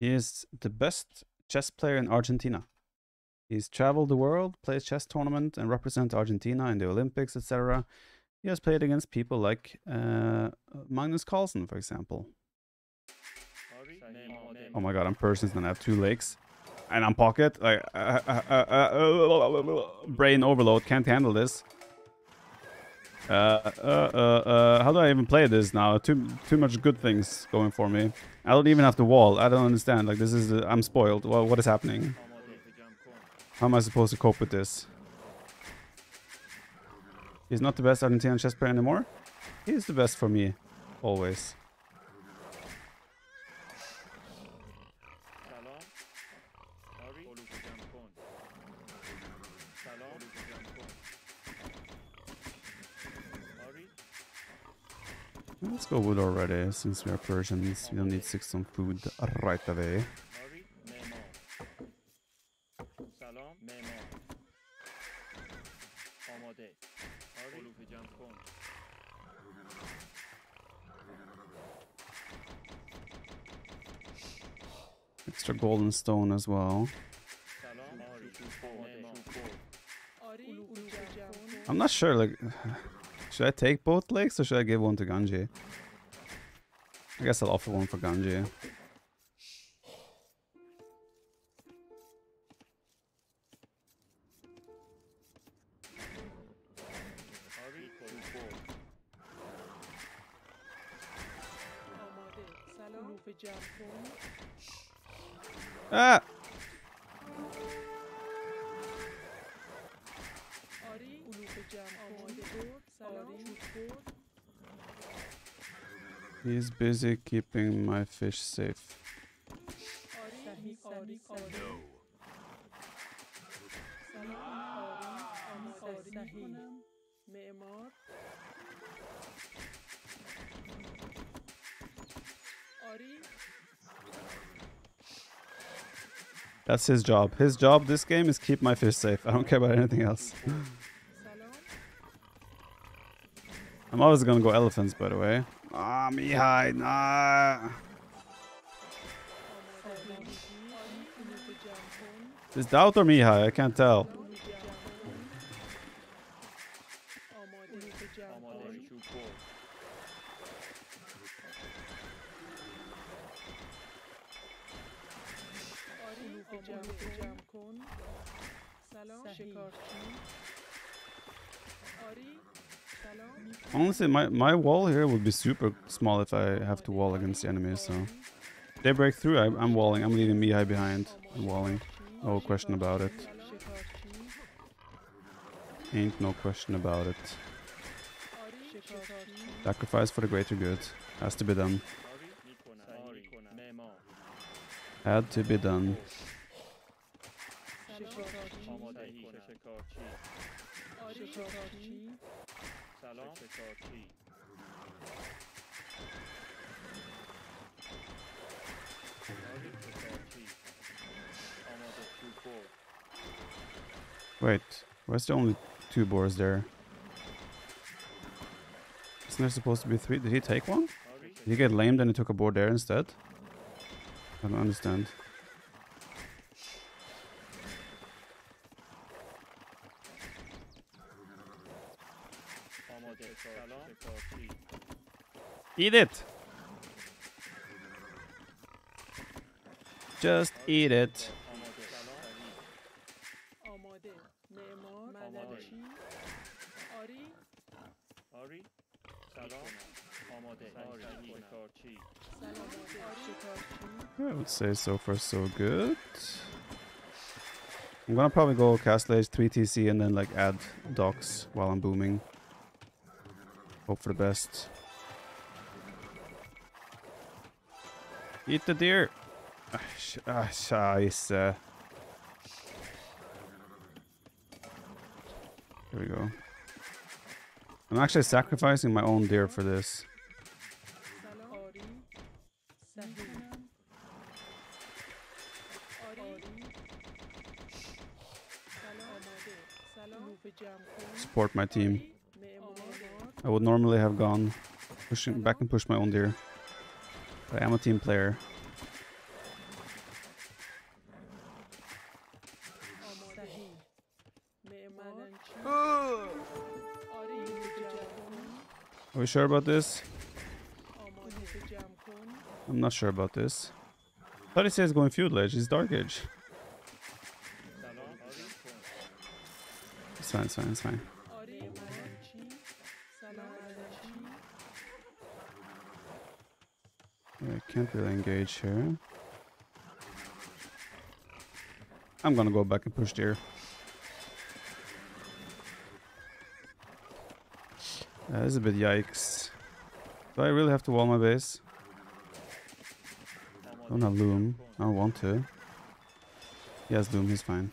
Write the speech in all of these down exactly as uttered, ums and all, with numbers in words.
He is the best chess player in Argentina. He's traveled the world, plays chess tournament, and represents Argentina in the Olympics, et cetera. He has played against people like uh, Magnus Carlsen, for example. Oh my god, I'm Persian and I have two legs. And I'm pocket. Like, uh, uh, uh, uh, brain overload, can't handle this. Uh, uh, uh, uh, how do I even play this now? Too too much good things going for me. I don't even have the wall. I don't understand. Like, this is... Uh, I'm spoiled. Well, what is happening? How am I supposed to cope with this? He's not the best Argentinian chess player anymore. He is the best for me. Always. Let's go wood already, since we are Persians. We don't need six on food right away. Extra golden stone as well. I'm not sure, like... Should I take both legs or should I give one to Ganji? I guess I'll offer one for Ganji. Ah! He's busy keeping my fish safe. That's his job. His job this game is keep my fish safe. I don't care about anything else. I'm always gonna go elephants, by the way. Ah, me hide, nah. Is Doubt or Mihai? I can't tell. Honestly, my, my wall here would be super small if I have to wall against the enemies, so... They break through, I, I'm walling, I'm leaving Mihai behind. I'm walling. No question about it. Ain't no question about it. Sacrifice for the greater good. Has to be done. Had to be done. Wait, where's the only two boars there? Isn't there supposed to be three? Did he take one? Did he get lamed and he took a boar there instead? I don't understand. Eat it! Just eat it. I would say so far so good. I'm gonna probably go Castle Age three T C and then like add docks while I'm booming. Hope for the best. Eat the deer! Ah, scheiße. Here we go. I'm actually sacrificing my own deer for this. Support my team. I would normally have gone pushing back and push my own deer. But I am a team player. Are we sure about this? I'm not sure about this. I thought it says going feudal age. It's dark age. It's fine, it's fine, it's fine. I can't really engage here. I'm gonna go back and push deer. That is a bit yikes. Do I really have to wall my base? Don't have loom. I don't want to. He has loom, he's fine.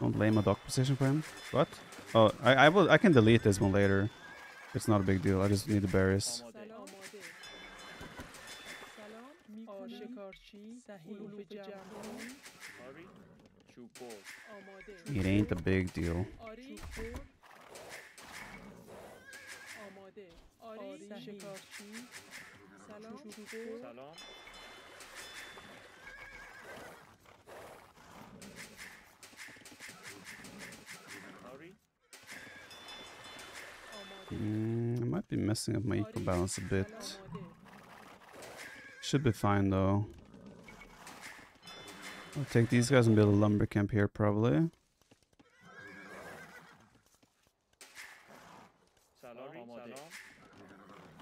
Don't blame a dock position for him. What? Oh, I, I will. I can delete this one later. It's not a big deal. I just need the berries. It ain't a big deal. Mm, I might be messing up my eco balance a bit. Should be fine though. I'll take these guys and build a lumber camp here probably.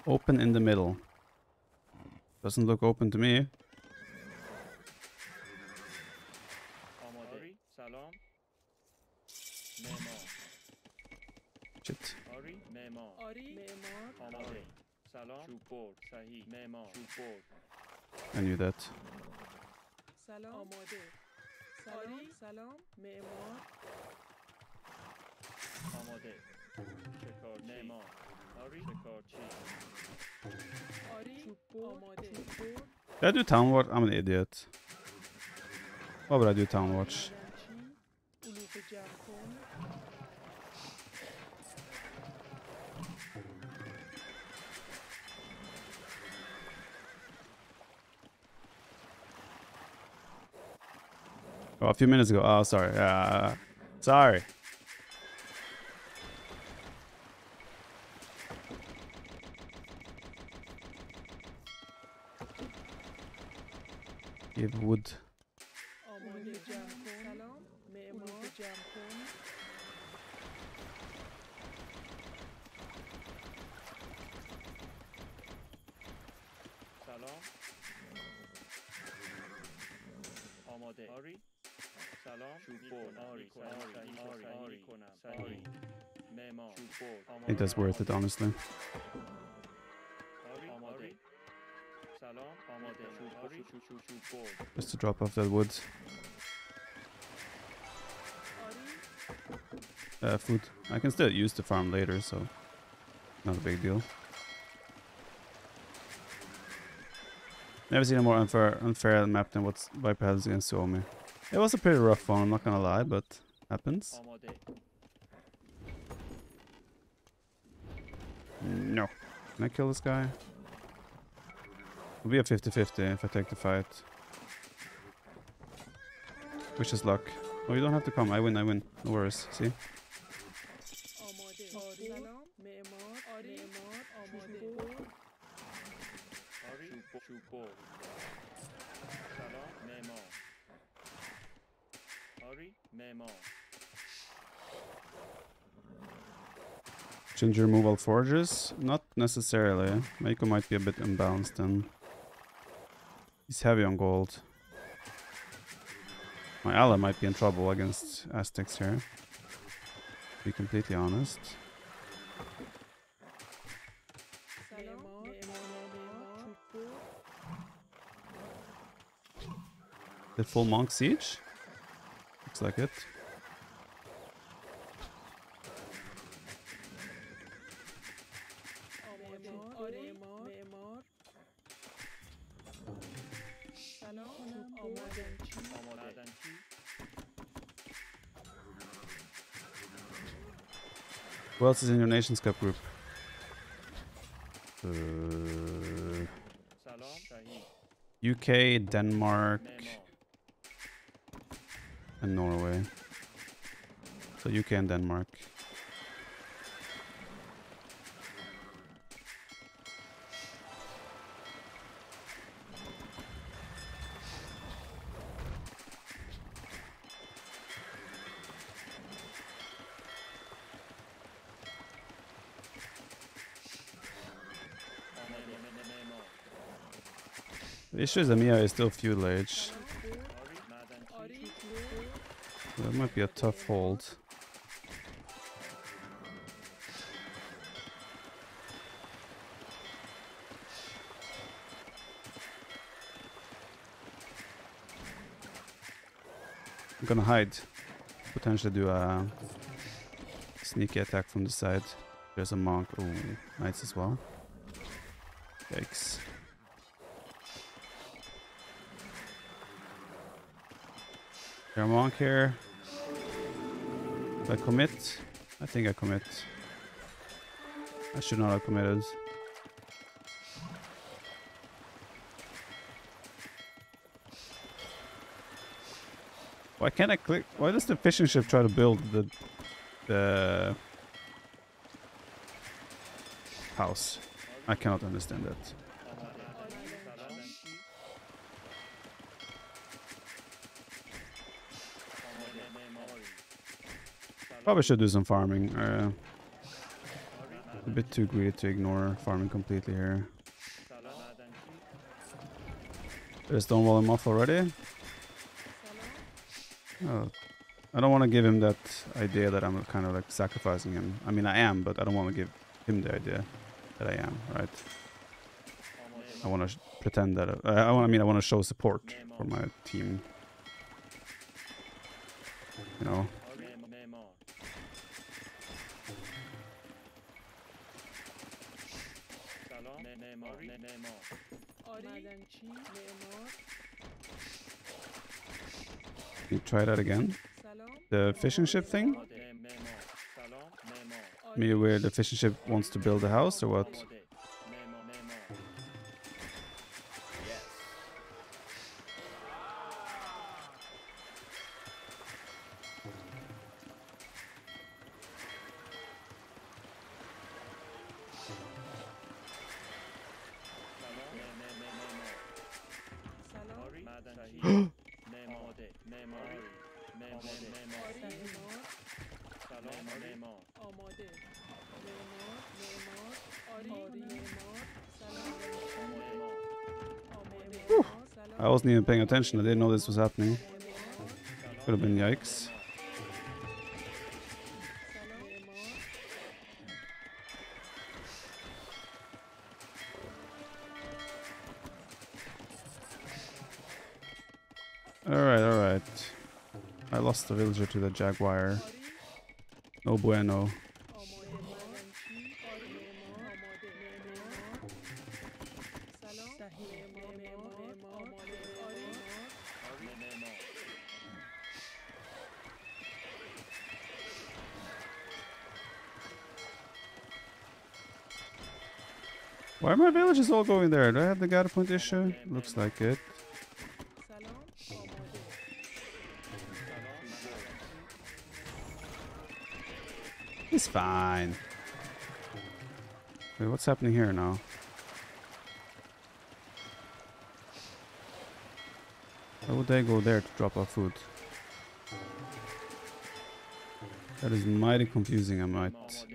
Open in the middle. Doesn't look open to me. Shit. I knew that. Did I do town watch? I'm an idiot. Why would I do town watch? Oh, a few minutes ago. Oh, sorry. Uh, sorry. Give wood. I think that's worth it, honestly. Just to drop off that wood. Uh, food. I can still use the farm later, so not a big deal. Never seen a more unfair, unfair map than what's Viper has against Suomi. It was a pretty rough one, I'm not gonna lie, but happens. No. Can I kill this guy? It'll be a fifty fifty if I take the fight. Which is luck. Oh, you don't have to come. I win, I win. No worries. See? Change your removal forges? Not necessarily. Maiko might be a bit unbalanced then. He's heavy on gold. My ally might be in trouble against Aztecs here, to be completely honest. The full monk siege? Looks like it. Who else is in your Nations Cup group? Uh, U K, Denmark, and Norway. So U K and Denmark. The issue is Amia is still fuel age. That might be a tough hold. I'm gonna hide. Potentially do a sneaky attack from the side. There's a monk. Oh, knights as well. Yikes. There's a monk here. If I commit, I think I commit. I should not have committed. Why can't I click? Why does the fishing ship try to build the the house? I cannot understand that. Probably should do some farming. Uh, a bit too greedy to ignore farming completely here. Did I stonewall him off already? Oh, I don't want to give him that idea that I'm kind of like sacrificing him. I mean, I am, but I don't want to give him the idea that I am, right? I want to pretend that... Uh, I, wanna, I mean, I want to show support for my team. You know? You try that again? The fishing ship thing? Maybe where the fishing ship wants to build a house or what? I wasn't even paying attention. I didn't know this was happening. Could have been yikes. Alright, alright. I lost the villager to the jaguar. No bueno. Why are my villages all going there? Do I have the guard point issue? Looks like it. It's fine. Wait, what's happening here now? Why would they go there to drop our food? That is mighty confusing, I might.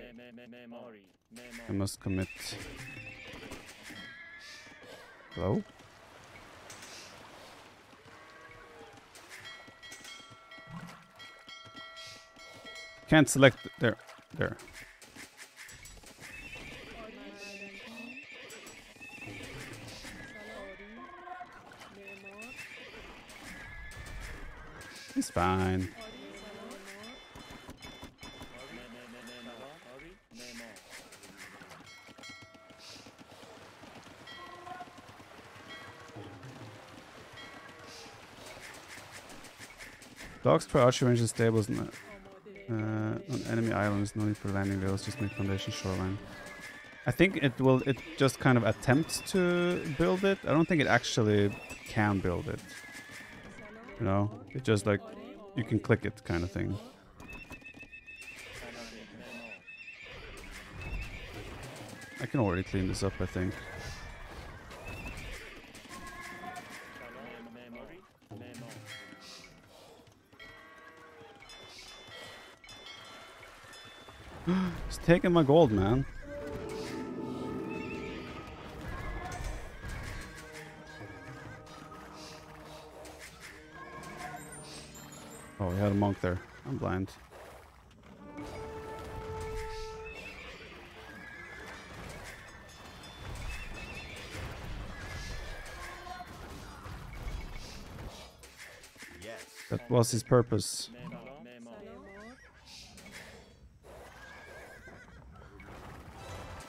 I must commit. Hello? Can't select there. There. It's fine. Dogs try archery range stables. Uh, on enemy islands, no need for landing wheels, just make foundation shoreline. I think it will, it just kind of attempts to build it. I don't think it actually can build it. You know, it just like, you can click it kind of thing. I can already clean this up, I think. He's taking my gold, man. Oh, we had a monk there. I'm blind. Yes. That was his purpose.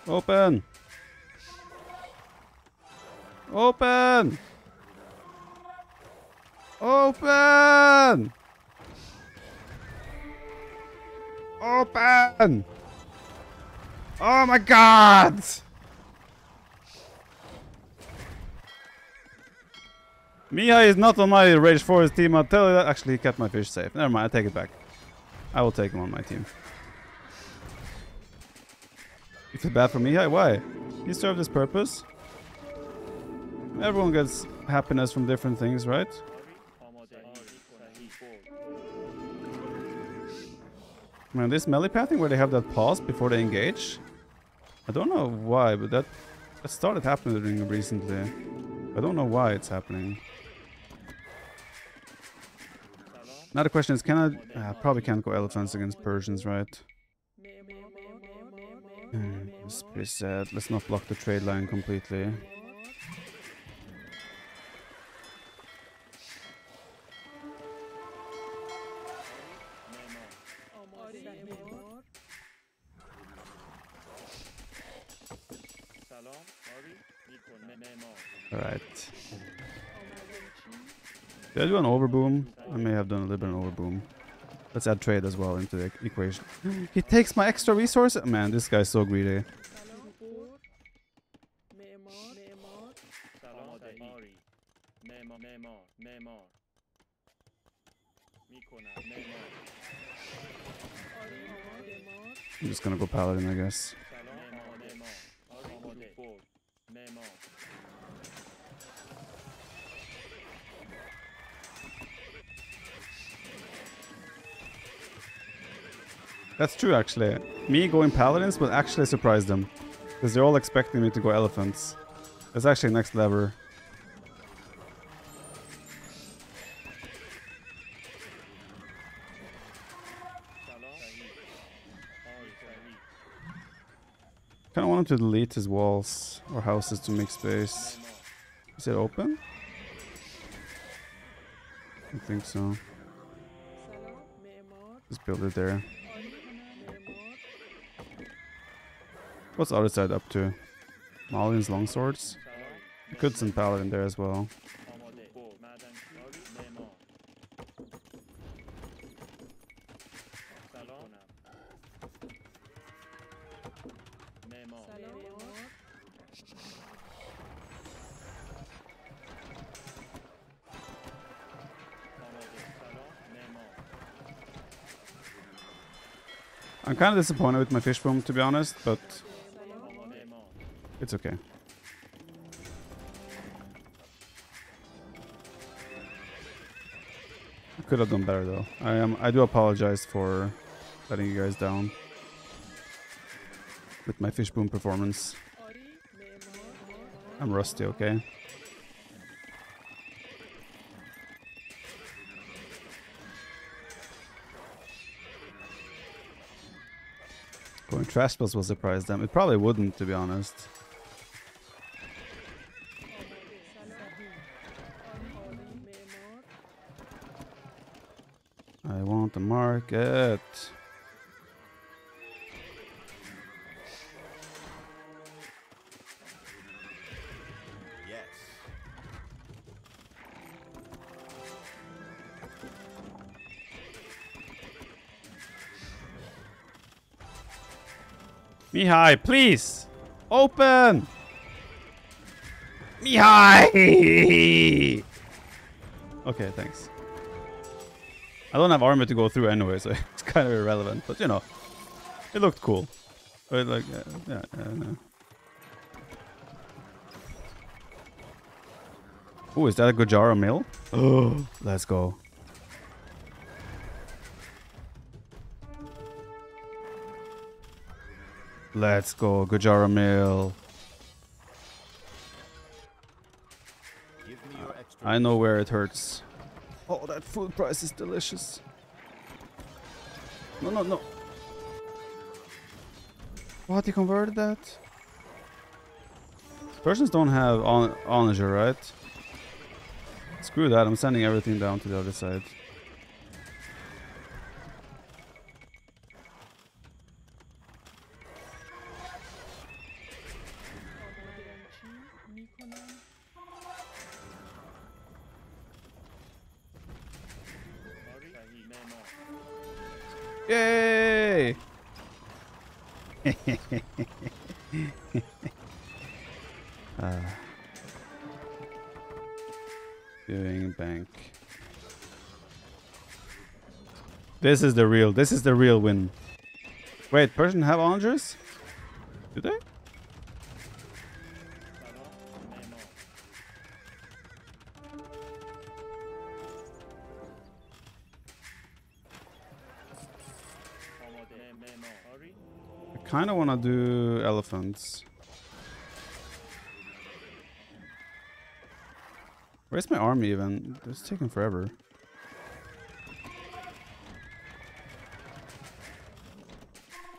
Open! Open! Open! Open! Oh my god! Mihai is not on my Rage Forest team, I'll tell you that. Actually, he kept my fish safe. Never mind, I take it back. I will take him on my team. Is it bad for Mihai? Why? He served his purpose. Everyone gets happiness from different things, right? Man, this melee pathing where they have that pause before they engage. I don't know why, but that, that started happening recently. I don't know why it's happening. Now the question is, can I... I probably can't go elephants against Persians, right? It's pretty sad. Let's not block the trade line completely. Alright. Did I do an overboom? I may have done a little bit of an overboom. Let's add trade as well into the equation. He takes my extra resource? Man, this guy's so greedy. I'm just gonna go paladin, I guess. That's true, actually. Me going paladins will actually surprise them, because they're all expecting me to go elephants. That's actually next level. Kind of want him to delete his walls or houses to make space. Is it open? I think so. Just build it there. What's the other side up to? Malian's longswords? I could send paladin there as well. I'm kind of disappointed with my fishboom, to be honest, but... it's okay. I could have done better though. I am. I do apologize for letting you guys down with my fishboom performance. I'm rusty, okay? Going trash bus will surprise them. It probably wouldn't, to be honest. I want the market. Yes. Mihai, please! Open! Mihai! Okay, thanks. I don't have armor to go through anyway, so it's kind of irrelevant. But, you know, it looked cool. But, like, uh, yeah, I don't know. Ooh, is that a Gujara mill? Oh, let's go. Let's go, Gujara mill. Give me your extra. I know where it hurts. Oh, that food price is delicious. No, no, no. What, you converted that? Persians don't have on Onager, right? Screw that, I'm sending everything down to the other side. Yay! uh. Doing bank. This is the real, this is the real win. Wait, Persian have Onagers? Do they? I kind of want to do elephants. Where's my army even? It's taking forever.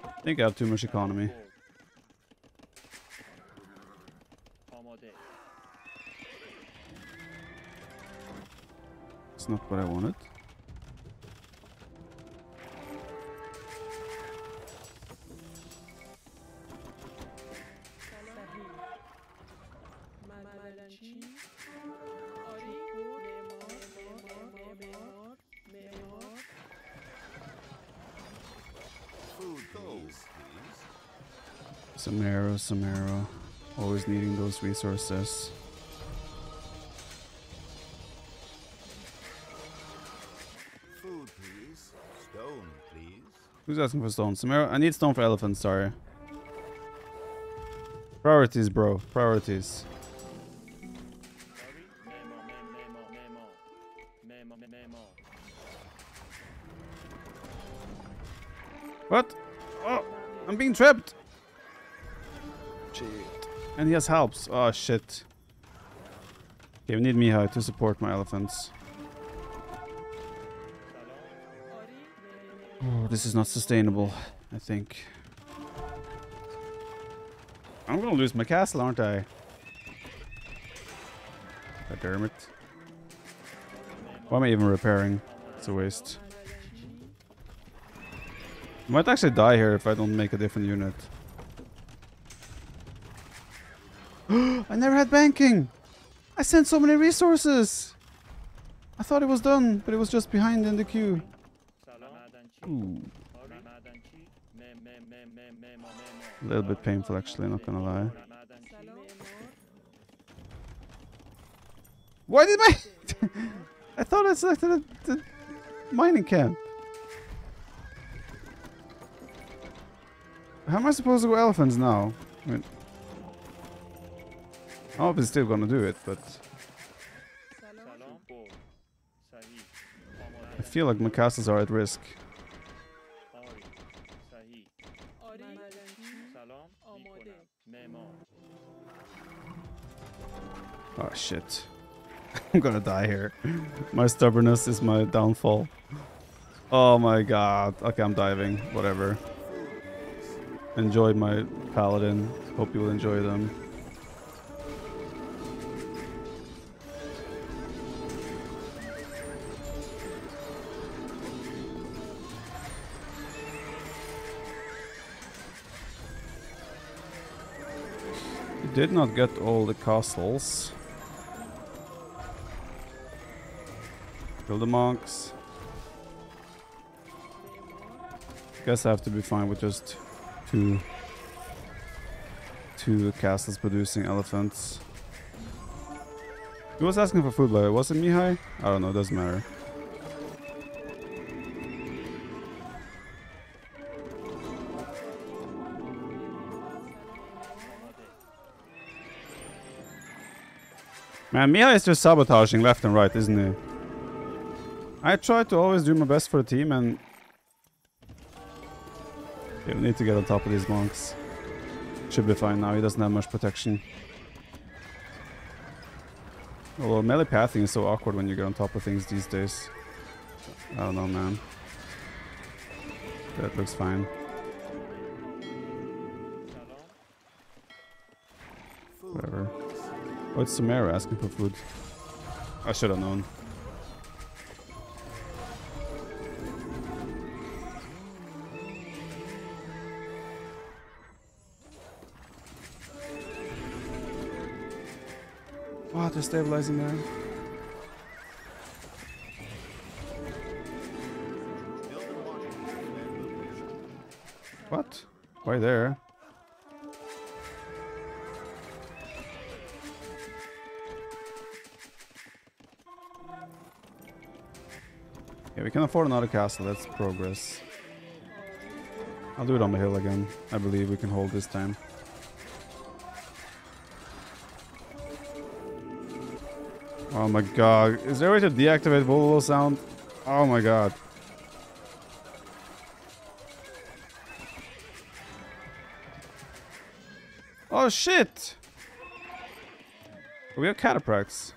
I think I have too much economy. It's not what I wanted. Some arrow, some arrow. Always needing those resources. Food, please. Stone, please. Who's asking for stone? Some arrow. I need stone for elephants, sorry. Priorities, bro. Priorities. What? Oh, I'm being trapped. And he has helps. Oh shit. Okay, we need Mihai to support my elephants. Oh, this is not sustainable, I think. I'm gonna lose my castle, aren't I? God damn it. Why am I even repairing? It's a waste. I might actually die here if I don't make a different unit. I never had banking! I sent so many resources! I thought it was done, but it was just behind in the queue. Ooh. A little bit painful actually, not gonna lie. Why did my... I thought I selected a, the mining camp. How am I supposed to go elephants now? I mean, I hope it's still gonna do it, but I feel like my castles are at risk. Oh shit. I'm gonna die here. My stubbornness is my downfall. Oh my god. Okay, I'm diving. Whatever. Enjoy my paladin. Hope you will enjoy them. Did not get all the castles. Kill the monks. Guess I have to be fine with just two. two castles producing elephants. Who was asking for food, by the way? Was it Mihai? I don't know, doesn't matter. Man, Mihai is just sabotaging left and right, isn't he? I try to always do my best for the team, and... yeah, we need to get on top of these monks. Should be fine now, he doesn't have much protection. Although melee pathing is so awkward when you get on top of things these days. I don't know, man. That looks fine. Whatever. Oh, it's Samara asking for food. I should have known. Wow, they're stabilizing there. What? Why there? Yeah, we can afford another castle, that's progress. I'll do it on the hill again. I believe we can hold this time. Oh my god, is there a way to deactivate Wololo sound? Oh my god. Oh shit! We have Cataphract.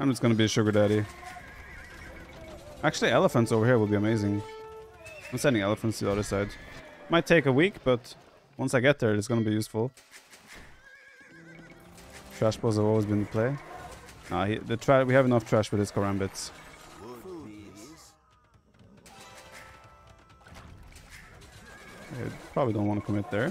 I'm just gonna be a sugar daddy. Actually, elephants over here would be amazing. I'm sending elephants to the other side. Might take a week, but... once I get there, it's gonna be useful. Trash balls have always been in play. Nah, he, the tra we have enough trash with his Karambits. Yeah, probably don't want to commit there.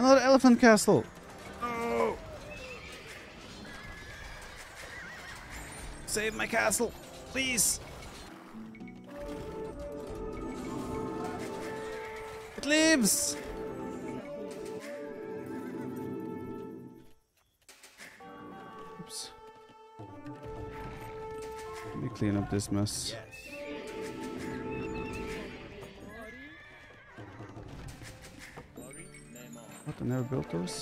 Another elephant castle! Save my castle, please. It lives. Oops. Let me clean up this mess. Yes. What? I never built those.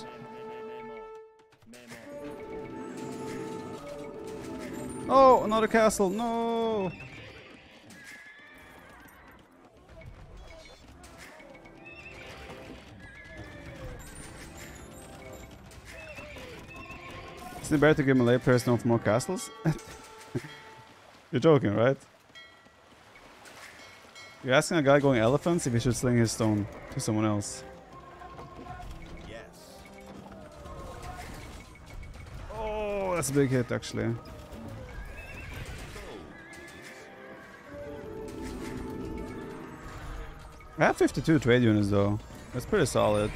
Oh, another castle, no! Isn't it better to give a lay person off more castles? You're joking, right? You're asking a guy going elephants if he should sling his stone to someone else. Yes. Oh, that's a big hit, actually. I have fifty-two trade units though. That's pretty solid.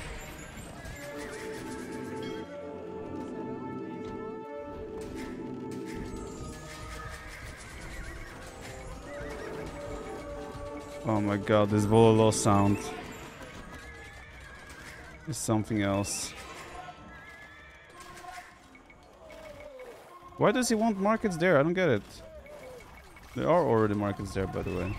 Oh my god, this Wololo sound is something else. Why does he want markets there? I don't get it. There are already markets there, by the way.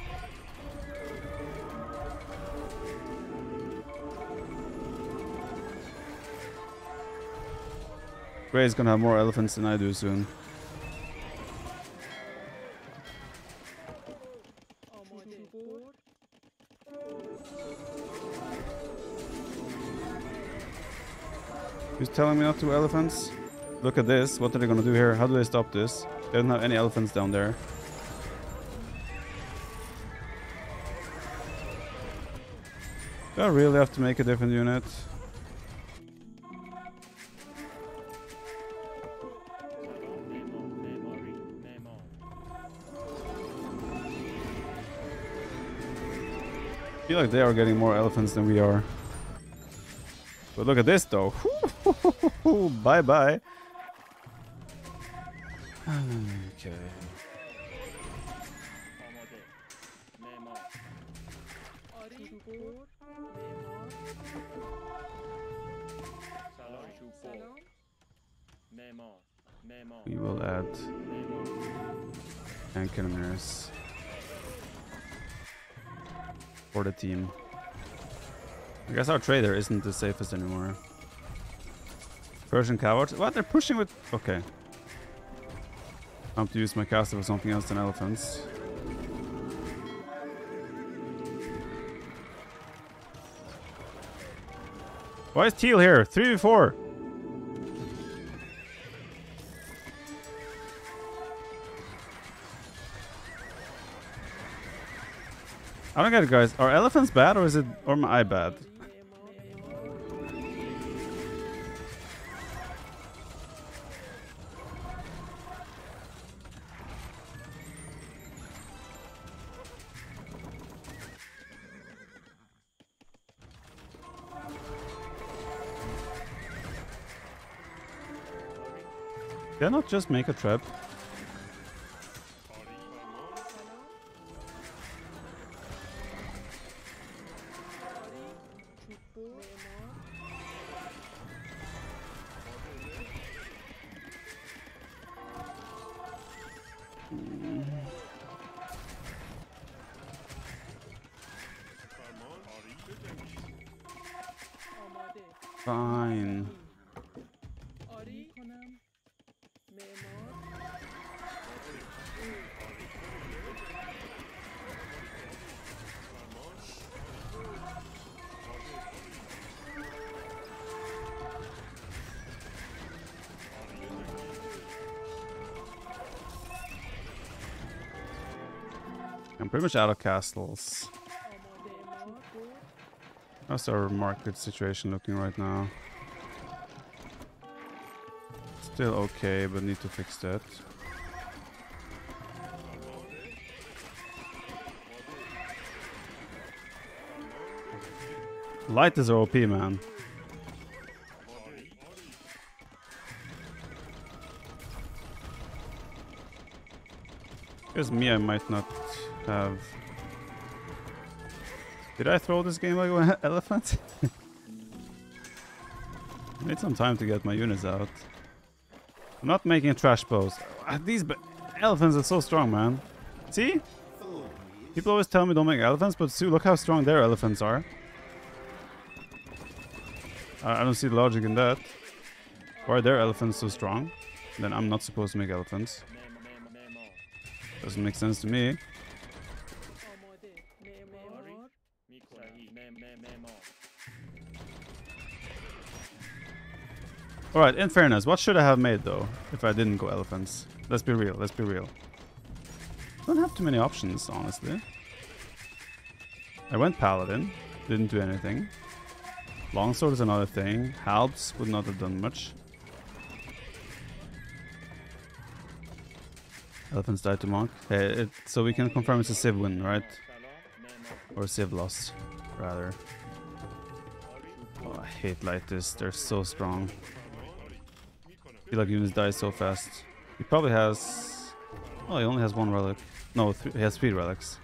Gray's gonna have more elephants than I do soon. Who's telling me not to elephants? Look at this. What are they gonna do here? How do they stop this? They don't have any elephants down there. Do I really have to make a different unit? I feel like they are getting more elephants than we are. But look at this though. Bye bye. Okay. We will add Anchorners for the team. I guess our trader isn't the safest anymore. Persian cowards. What? They're pushing with... Okay. I have to use my caster for something else than elephants. Why is Teal here? three v four. I don't get it, guys. Are elephants bad, or is it, or am I bad? Can I not just make a trap? Fine. I'm pretty much out of castles. How's our market situation looking right now? Still okay, but need to fix that. Light is O P, man. Here's me, I might not have... Did I throw this game like an elephant? Need some time to get my units out. I'm not making a trash pose. These elephants are so strong, man. See? People always tell me don't make elephants, but see, look how strong their elephants are. I, I don't see the logic in that. Why are their elephants so strong? Then I'm not supposed to make elephants. Doesn't make sense to me. Alright, in fairness, what should I have made though, if I didn't go elephants? Let's be real, let's be real. I don't have too many options, honestly. I went paladin, didn't do anything. Longsword is another thing, halbs would not have done much. Elephants died to monk. Hey, it, so we can confirm it's a Civ win, right? Or Civ loss, rather. Oh, I hate Lightis, they're so strong. I feel like units die so fast. He probably has... Oh, he only has one relic. No, th he has three relics.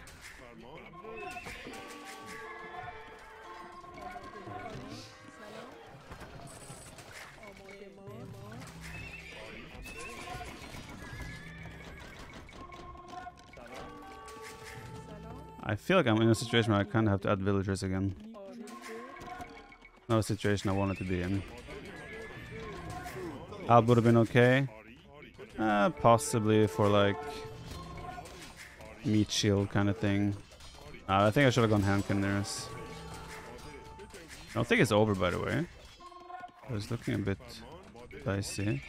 I feel like I'm in a situation where I kind of have to add villagers again. Not a situation I wanted to be in. Alb would have been okay, uh, possibly for like meat shield kind of thing. Uh, I think I should have gone hand cannoners. I don't think it's over, by the way. I was looking a bit dicey.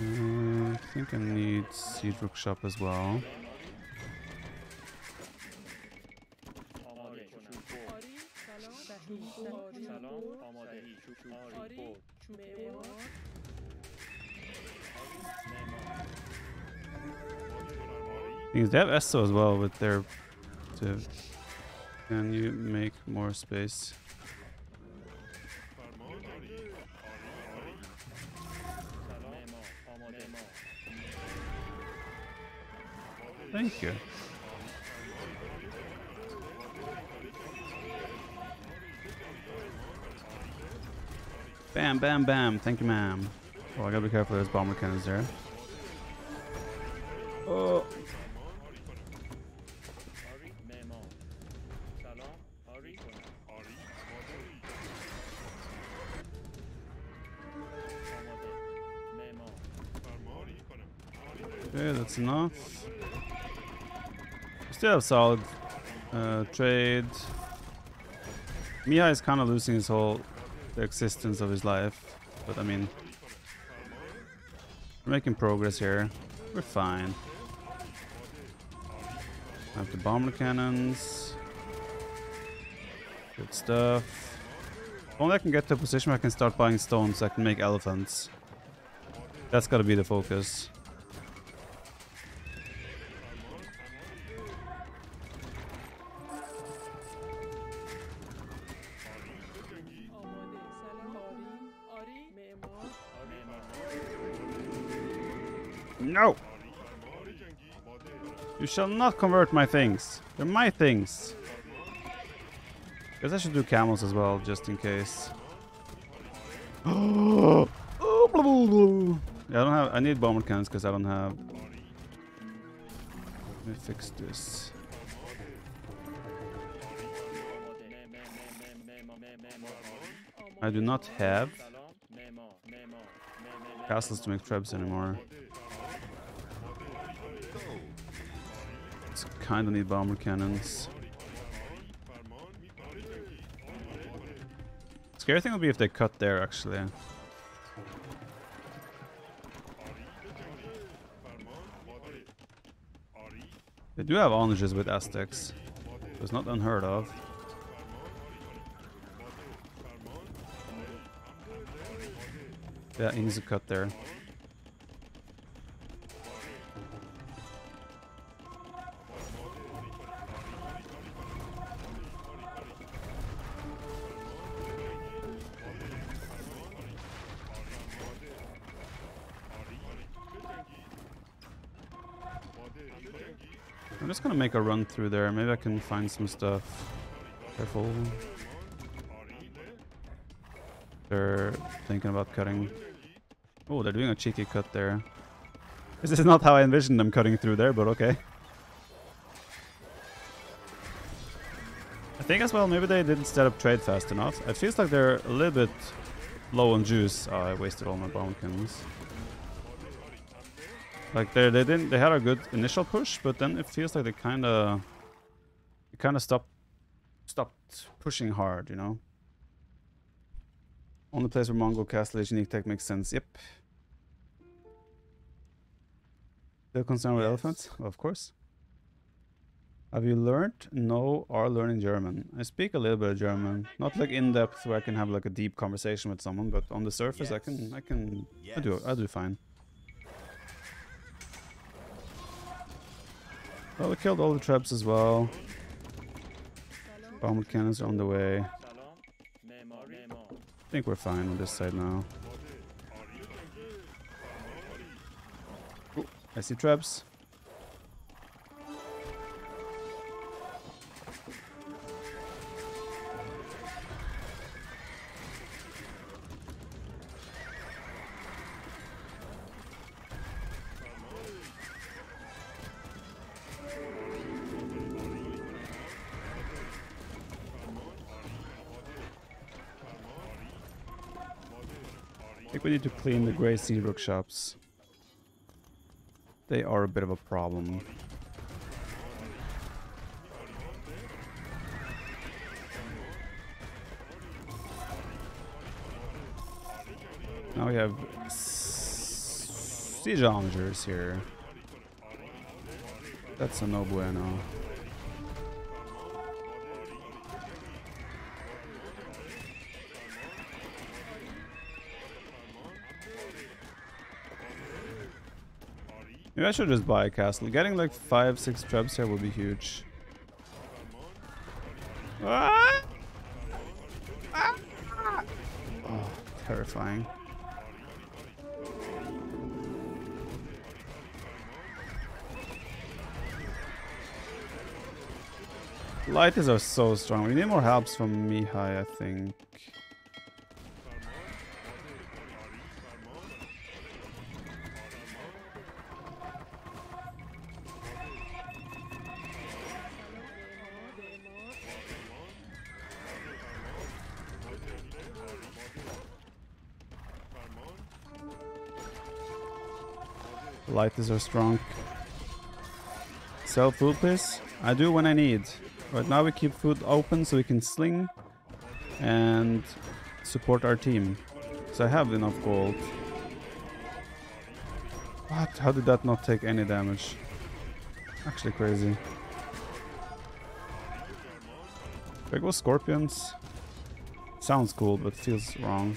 Uh, I think I need Siege Workshop as well. Because they have Esto as well with their div. Can you make more space? Thank you. Bam, bam, bam. Thank you, ma'am. Well, I gotta be careful of those bomber cannons there. Oh. Okay, that's enough. We still have solid uh, trade. Mihai is kind of losing his whole the existence of his life, but I mean, we're making progress here. We're fine. I have the bomber cannons. Good stuff. If only I can get to a position where I can start buying stones so I can make elephants. That's gotta be the focus. No! You shall not convert my things. They're my things. Guess I should do camels as well, just in case. Oh! Yeah, I don't have. I need bomber cannons because I don't have. Let me fix this. I do not have castles to make traps anymore. Kinda need bomber cannons. Scary thing would be if they cut there, actually. They do have onagers with Aztecs. It was not unheard of. Yeah, he needs a cut there. I'm just gonna make a run through there. Maybe I can find some stuff. Careful. They're thinking about cutting. Oh, they're doing a cheeky cut there. This is not how I envisioned them cutting through there, but okay. I think as well, maybe they didn't set up trade fast enough. It feels like they're a little bit low on juice. Oh, I wasted all my bomb cannons. Like they they didn't they had a good initial push, but then it feels like they kind of it kind of stopped stopped pushing hard, you know. Only place where Mongol castle is unique tech makes sense. Yep. Still concerned with yes. Elephants, well, of course. Have you learned? No, or learning German? I speak a little bit of German, not like in depth where I can have like a deep conversation with someone, but on the surface yes. I can I can yes. I do I do fine. Well, we killed all the traps as well. Bomber cannons are on the way. I think we're fine on this side now. Ooh, I see traps. We need to clean the grey sea workshops. They are a bit of a problem. Now we have siege onagers here. That's a no bueno. Maybe I should just buy a castle. Getting like five, six traps here would be huge. Ah! Ah! Oh, terrifying. Lighters are so strong. We need more helps from Mihai, I think. Lighters are strong. Sell food, please. I do when I need. Right now we keep food open so we can sling and support our team. So I have enough gold. What? How did that not take any damage? Actually crazy. Big was scorpions. Sounds cool but feels wrong.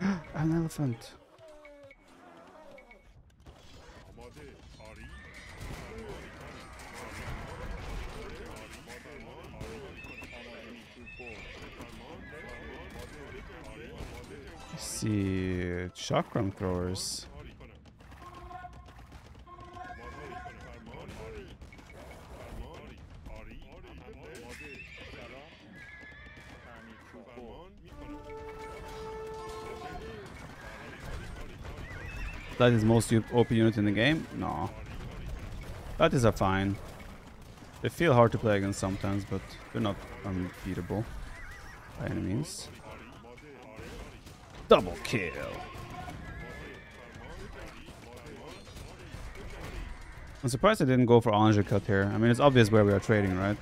An elephant. See, Chakram throwers. That is most O P unit in the game? No. That is a fine. They feel hard to play against sometimes, but they're not unbeatable by any means. Double kill. I'm surprised I didn't go for Onager cut here. I mean, it's obvious where we are trading, right?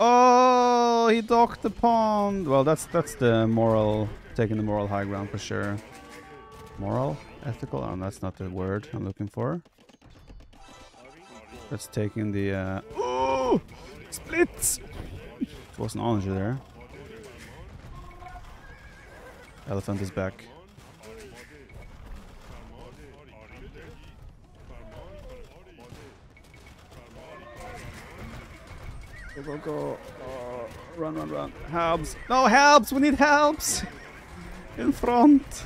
Oh, he docked the pond. Well, that's that's the moral, taking the moral high ground for sure. Moral? Ethical? Oh, that's not the word I'm looking for. That's taking the... Uh, oh! Splits! It was an Onager there. Elephant is back. Go, go, go. Oh, run, run, run. Helps. No, helps. We need helps. In front.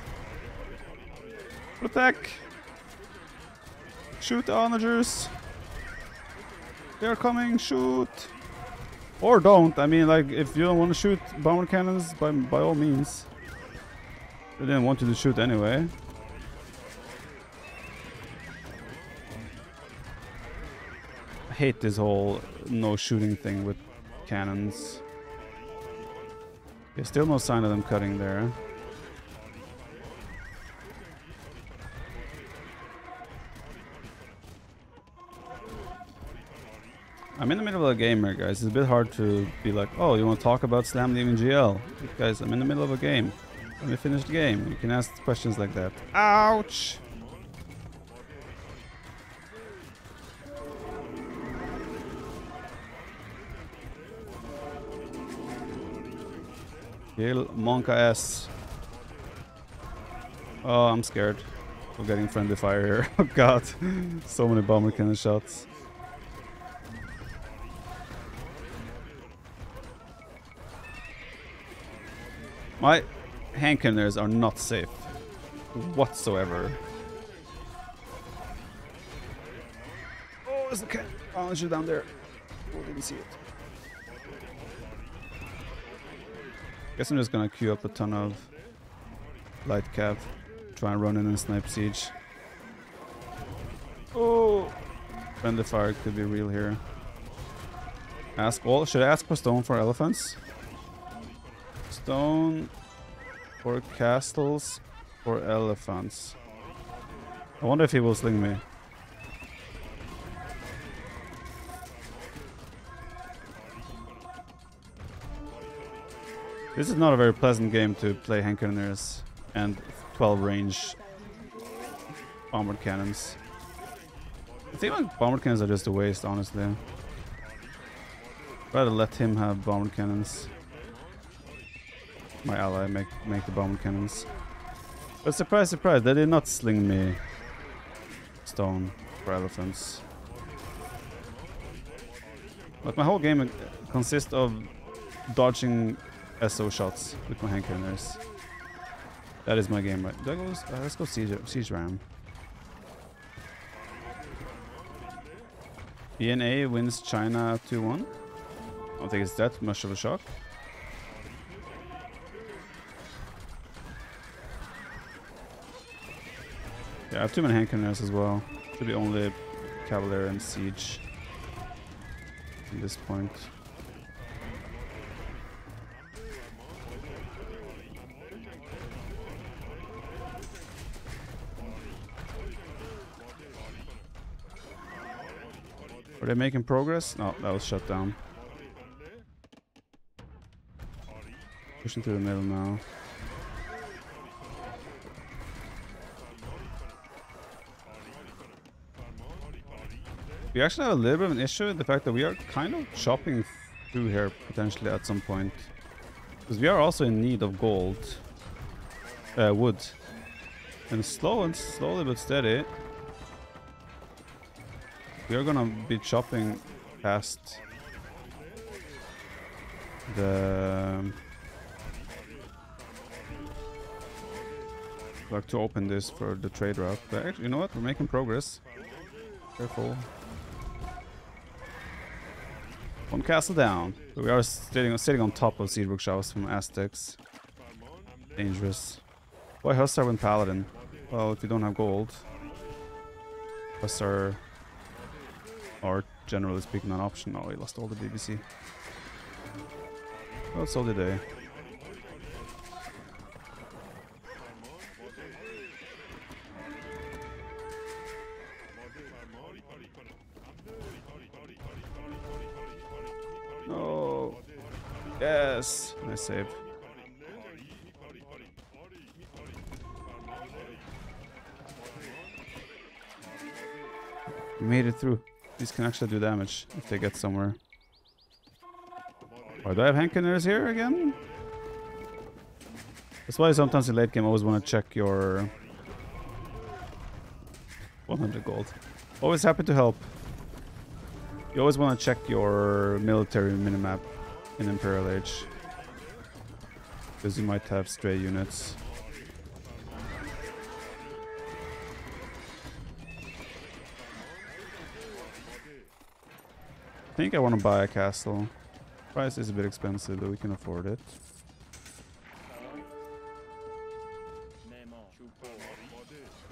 Protect. Shoot the onagers. They're coming. Shoot. Or don't. I mean, like, if you don't want to shoot bomber cannons, by, by all means. They didn't want you to shoot anyway. I hate this whole no shooting thing with cannons. There's still no sign of them cutting there. I'm in the middle of a game here, guys. It's a bit hard to be like, oh, you want to talk about Slam leaving G L? Guys, I'm in the middle of a game. When we finish the game, you can ask questions like that. Ouch! Kill Monka S. Oh, I'm scared. We're getting friendly fire here. Oh god. So many bomber cannon shots. My... hand cannons are not safe whatsoever. Oh, it's okay. Oh, it's down there. Oh, didn't see it. Guess I'm just gonna queue up a ton of light cav, try and run in and snipe siege. Oh, friendly fire could be real here. Ask all. Should I ask for stone for elephants? Stone. Or castles or elephants. I wonder if he will sling me. This is not a very pleasant game to play handcannoners and twelve range armored cannons. I think like bomber cannons are just a waste, honestly. Rather let him have bomber cannons. My ally make make the bomb cannons. But surprise, surprise, they did not sling me stone for elephants. But my whole game consists of dodging S O shots with my hand cannons. That is my game, right? Do I go, uh, let's go siege, siege ram. B N A wins China two one. I don't think it's that much of a shock. Yeah, I have too many hand cannons as well. Should be only cavalry and siege at this point. Are they making progress? No, that was shut down. Pushing through the middle now. We actually have a little bit of an issue with the fact that we are kind of chopping through here potentially at some point. Because we are also in need of gold. Uh, wood. And slow and slowly but steady, we are gonna be chopping past the... like to open this for the trade route. But actually, you know what? We're making progress. Careful. One castle down. But we are sitting, sitting on top of seed bookshops from Aztecs. Dangerous. Why Hussar when Paladin? Well, if you don't have gold, Hussar are generally speaking an option. Oh, he lost all the D B C. Well, so did they. No. Yes. Nice save. We made it through. These can actually do damage if they get somewhere. Or do I have hand cannons here again? That's why sometimes in late game I always want to check your one hundred gold. Always happy to help. You always want to check your military minimap in Imperial Age, because you might have stray units. I think I want to buy a castle. Price is a bit expensive, but we can afford it.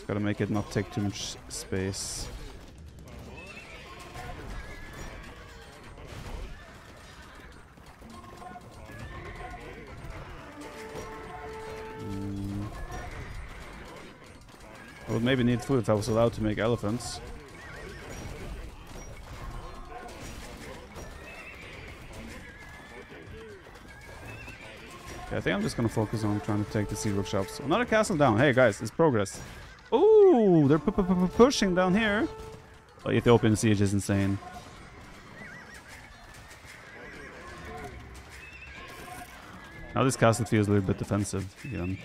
Gotta make it not take too much space. Mm. I would maybe need food if I was allowed to make elephants. I think I'm just gonna focus on trying to take the seed workshops. Another castle down. Hey guys, it's progress. Ooh, they're pushing down here. Oh, Ethiopian siege is insane. Now this castle feels a little bit defensive, even.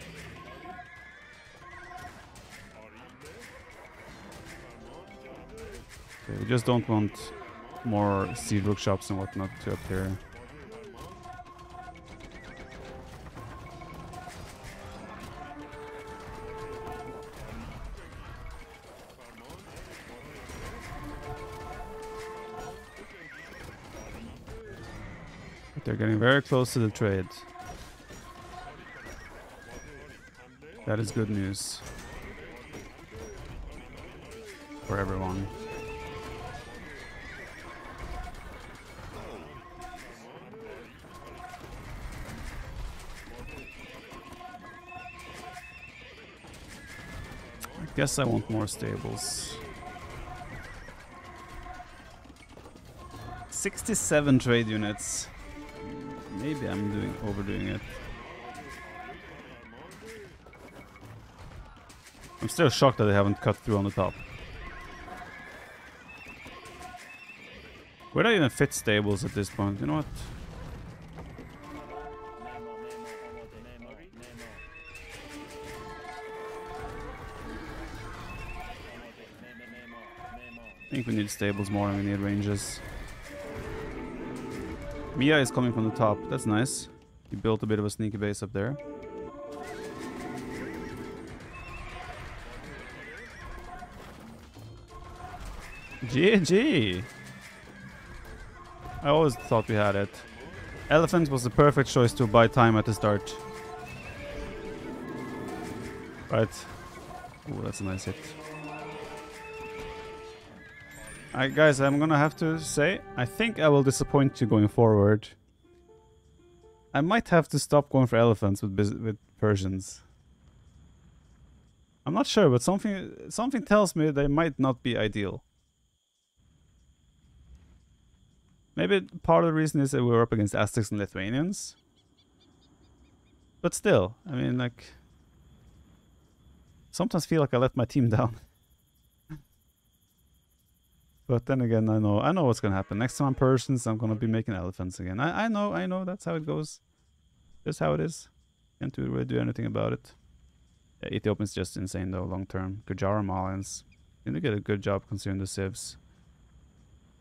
Okay, we just don't want more seed workshops and whatnot to appear. They're getting very close to the trade. That is good news for everyone. I guess I want more stables. sixty-seven trade units. Maybe I'm doing overdoing it. I'm still shocked that they haven't cut through on the top. Where do I even fit stables at this point? You know what? I think we need stables more and we need ranges. Mia is coming from the top. That's nice. He built a bit of a sneaky base up there. G G! I always thought we had it. Elephant was the perfect choice to buy time at the start. Right. Oh, that's a nice hit. Alright, guys, I'm gonna have to say, I think I will disappoint you going forward. I might have to stop going for elephants with, with Persians. I'm not sure, but something, something tells me they might not be ideal. Maybe part of the reason is that we were up against Aztecs and Lithuanians. But still, I mean, like... sometimes feel like I let my team down. But then again, I know I know what's gonna happen. Next time I'm Persians, I'm gonna be making elephants again. I, I know, I know, that's how it goes. That's how it is. Can't really do anything about it. Yeah, Ethiopian's just insane though, long term. Gujara Malins. And they did a good job considering the civs.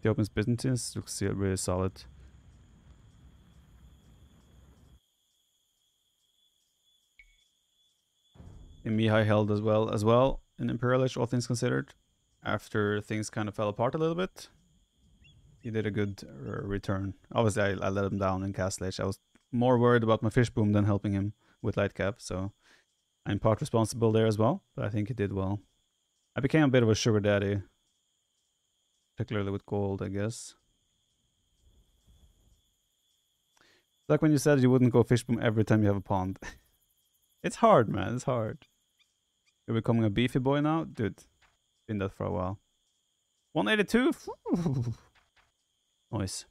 Ethiopian's business looks really solid. And Mihai held as well as well in Imperialish, all things considered. After things kind of fell apart a little bit, he did a good uh, return. Obviously, I, I let him down in Castle Age. I was more worried about my fish boom than helping him with Lightcap, so I'm part responsible there as well, but I think he did well. I became a bit of a sugar daddy, particularly with gold, I guess. Like when you said you wouldn't go fish boom every time you have a pond. It's hard, man, it's hard. You're becoming a beefy boy now? Dude. Been that for a while. one eighty-two? Nice.